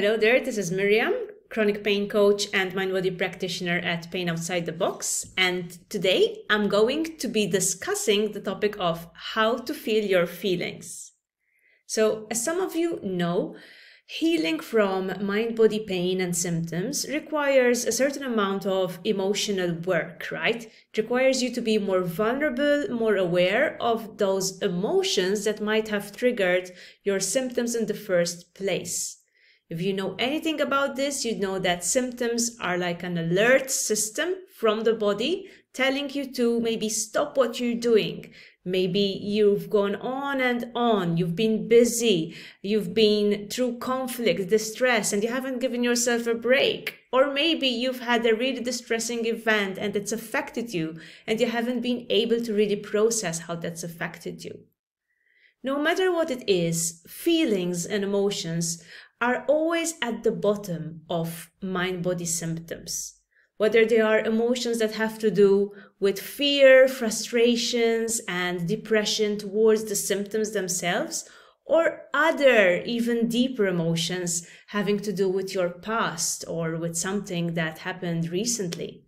Hello there, this is Miriam, chronic pain coach and mind-body practitioner at Pain Outside the Box. And today I'm going to be discussing the topic of how to feel your feelings. So as some of you know, healing from mind-body pain and symptoms requires a certain amount of emotional work, right? It requires you to be more vulnerable, more aware of those emotions that might have triggered your symptoms in the first place. If you know anything about this, you know that symptoms are like an alert system from the body telling you to maybe stop what you're doing. Maybe you've gone on and on, you've been busy, you've been through conflict, distress, and you haven't given yourself a break. Or maybe you've had a really distressing event and it's affected you, and you haven't been able to really process how that's affected you. No matter what it is, feelings and emotions are always at the bottom of mind-body symptoms. Whether they are emotions that have to do with fear, frustrations, and depression towards the symptoms themselves, or other even deeper emotions having to do with your past or with something that happened recently.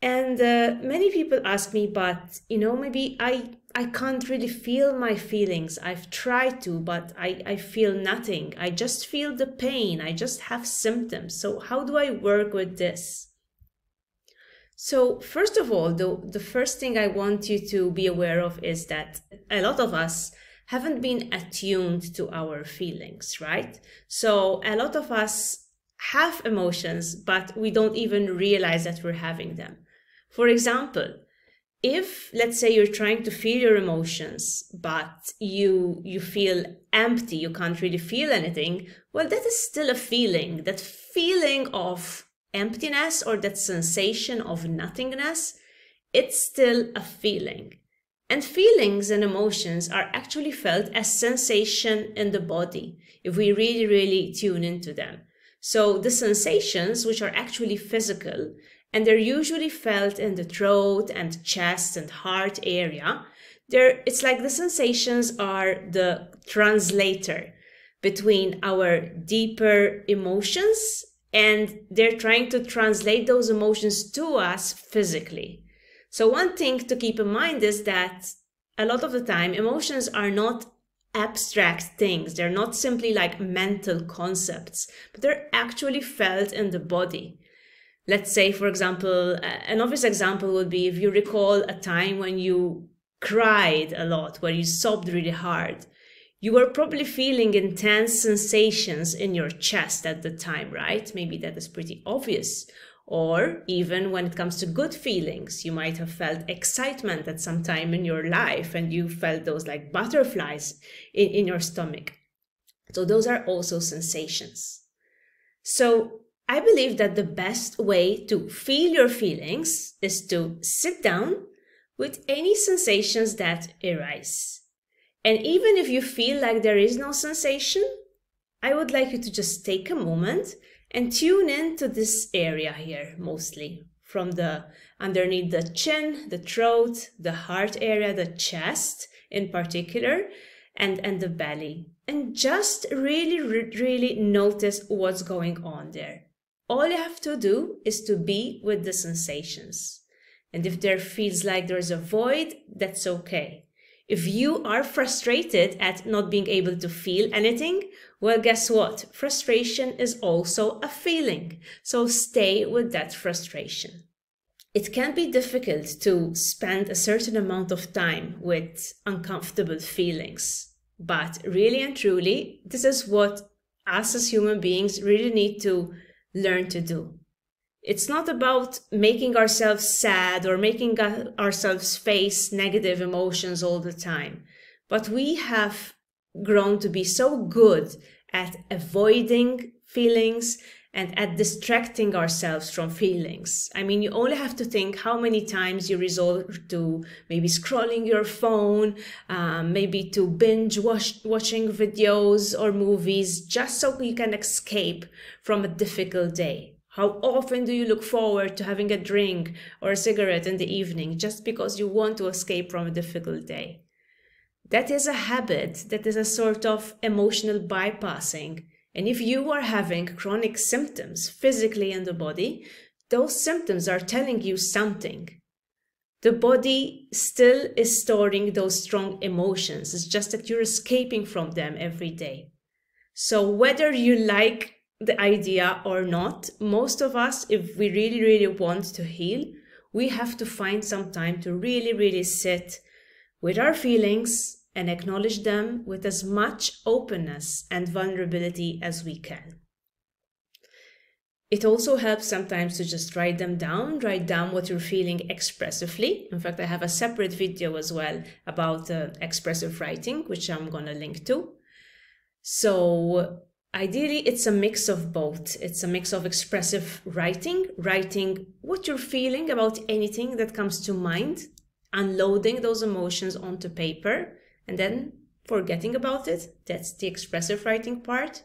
And many people ask me, but you know, maybe I can't really feel my feelings. I've tried to, but I feel nothing. I just feel the pain. I just have symptoms. So how do I work with this? So first of all, the first thing I want you to be aware of is that a lot of us haven't been attuned to our feelings, right? So a lot of us have emotions, but we don't even realize that we're having them. For example, if, let's say, you're trying to feel your emotions, but you feel empty, you can't really feel anything, well, that is still a feeling. That feeling of emptiness or that sensation of nothingness, it's still a feeling. And feelings and emotions are actually felt as sensation in the body, if we really, really tune into them. So the sensations, which are actually physical, and they're usually felt in the throat and chest and heart area. It's like the sensations are the translator between our deeper emotions, and they're trying to translate those emotions to us physically. So one thing to keep in mind is that a lot of the time emotions are not abstract things. They're not simply like mental concepts, but they're actually felt in the body. Let's say, for example, an obvious example would be if you recall a time when you cried a lot, where you sobbed really hard. You were probably feeling intense sensations in your chest at the time, right? Maybe that is pretty obvious. Or even when it comes to good feelings, you might have felt excitement at some time in your life and you felt those like butterflies in your stomach. So those are also sensations. So I believe that the best way to feel your feelings is to sit down with any sensations that arise. And even if you feel like there is no sensation, I would like you to just take a moment and tune in to this area here, mostly from the underneath the chin, the throat, the heart area, the chest in particular, and the belly. And just really, really notice what's going on there. All you have to do is to be with the sensations. And if there feels like there's a void, that's okay. If you are frustrated at not being able to feel anything, well, guess what? Frustration is also a feeling. So stay with that frustration. It can be difficult to spend a certain amount of time with uncomfortable feelings. But really and truly, this is what us as human beings really need to learn to do. It's not about making ourselves sad or making ourselves face negative emotions all the time, but we have grown to be so good at avoiding feelings and at distracting ourselves from feelings. I mean, you only have to think how many times you resort to maybe scrolling your phone, maybe to binge watching videos or movies just so you can escape from a difficult day. How often do you look forward to having a drink or a cigarette in the evening just because you want to escape from a difficult day? That is a habit, that is a sort of emotional bypassing. And if you are having chronic symptoms physically in the body, those symptoms are telling you something. The body still is storing those strong emotions. It's just that you're escaping from them every day. So whether you like the idea or not, most of us, if we really, really want to heal, we have to find some time to really, really sit with our feelings and acknowledge them with as much openness and vulnerability as we can. It also helps sometimes to just write them down, write down what you're feeling expressively. In fact, I have a separate video as well about expressive writing, which I'm going to link to. So ideally, it's a mix of both. It's a mix of expressive writing, writing what you're feeling about anything that comes to mind, unloading those emotions onto paper, and then forgetting about it. That's the expressive writing part.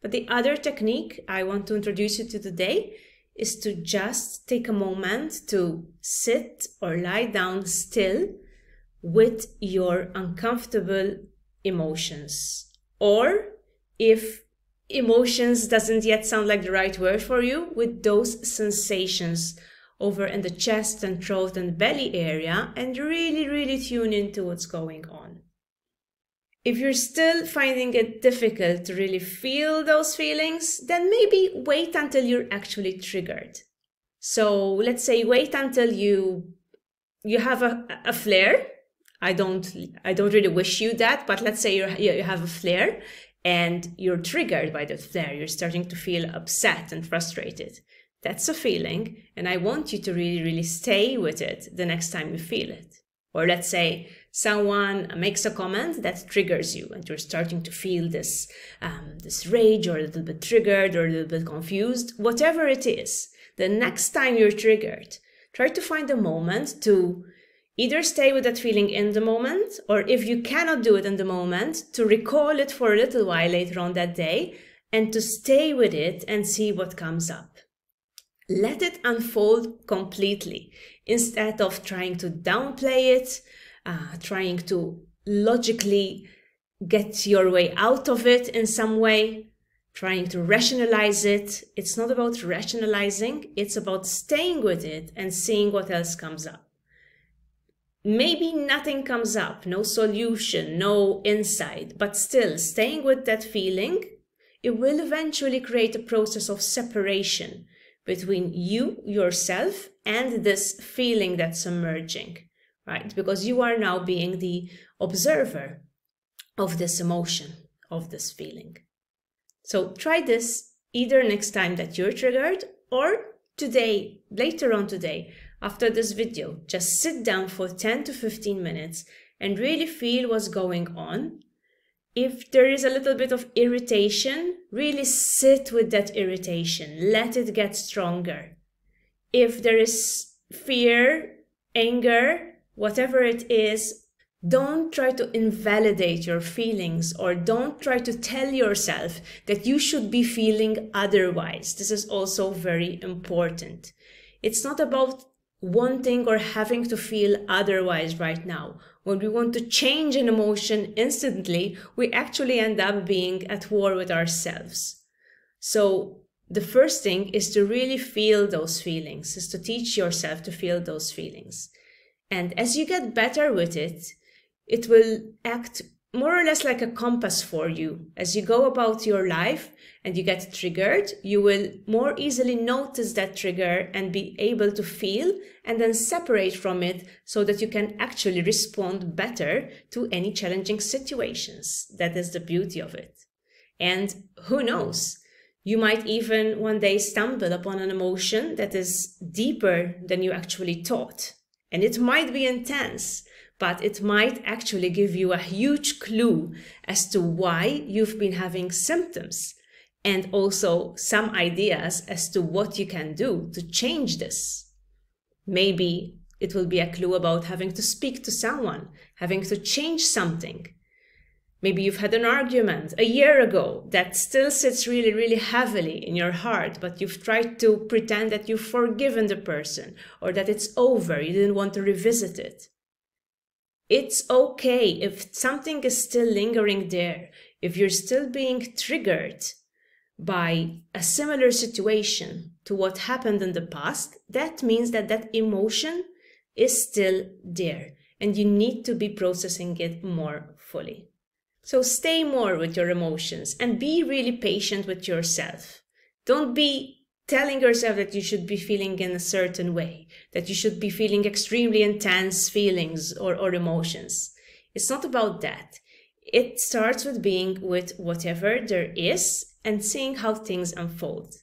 But the other technique I want to introduce you to today is to just take a moment to sit or lie down still with your uncomfortable emotions. Or if emotions doesn't yet sound like the right word for you, with those sensations over in the chest and throat and belly area, and really, really tune into what's going on. If you're still finding it difficult to really feel those feelings, then maybe wait until you're actually triggered. So let's say wait until you have a flare. I don't really wish you that, but let's say you have a flare and you're triggered by the flare. You're starting to feel upset and frustrated. That's a feeling, and I want you to really, really stay with it the next time you feel it. Or let's say someone makes a comment that triggers you and you're starting to feel this, this rage, or a little bit triggered, or a little bit confused, whatever it is. The next time you're triggered, try to find a moment to either stay with that feeling in the moment, or if you cannot do it in the moment, to recall it for a little while later on that day and to stay with it and see what comes up. Let it unfold completely instead of trying to downplay it, trying to logically get your way out of it in some way, trying to rationalize it. It's not about rationalizing, it's about staying with it and seeing what else comes up. Maybe nothing comes up, no solution, no insight, but still staying with that feeling, it will eventually create a process of separation between you, yourself, and this feeling that's emerging, right? Because you are now being the observer of this emotion, of this feeling. So try this either next time that you're triggered, or today, later on today, after this video. Just sit down for 10 to 15 minutes and really feel what's going on. If there is a little bit of irritation, really sit with that irritation. Let it get stronger. If there is fear, anger, whatever it is, don't try to invalidate your feelings, or don't try to tell yourself that you should be feeling otherwise. This is also very important. It's not about wanting or having to feel otherwise right now. When we want to change an emotion instantly, we actually end up being at war with ourselves. So the first thing is to really feel those feelings, is to teach yourself to feel those feelings. And as you get better with it, it will act more or less like a compass for you. As you go about your life and you get triggered, you will more easily notice that trigger and be able to feel and then separate from it, so that you can actually respond better to any challenging situations. That is the beauty of it. And who knows, you might even one day stumble upon an emotion that is deeper than you actually thought. And it might be intense, but it might actually give you a huge clue as to why you've been having symptoms, and also some ideas as to what you can do to change this. Maybe it will be a clue about having to speak to someone, having to change something. Maybe you've had an argument a year ago that still sits really, really heavily in your heart, but you've tried to pretend that you've forgiven the person, or that it's over, you didn't want to revisit it. It's okay if something is still lingering there, if you're still being triggered. by a similar situation to what happened in the past, that means that that emotion is still there and you need to be processing it more fully. So stay more with your emotions and be really patient with yourself. Don't be telling yourself that you should be feeling in a certain way, that you should be feeling extremely intense feelings or emotions. It's not about that. It starts with being with whatever there is and seeing how things unfold.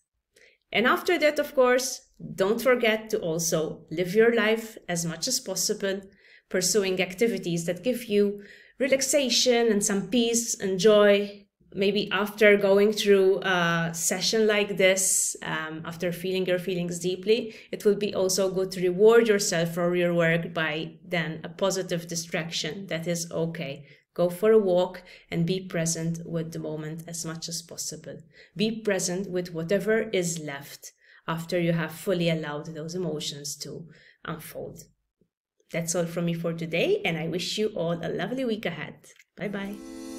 And after that, of course, don't forget to also live your life as much as possible, pursuing activities that give you relaxation and some peace and joy. Maybe after going through a session like this, after feeling your feelings deeply, it would be also good to reward yourself for your work by then a positive distraction. That is okay. Go for a walk and be present with the moment as much as possible. Be present with whatever is left after you have fully allowed those emotions to unfold. That's all from me for today, and I wish you all a lovely week ahead. Bye-bye.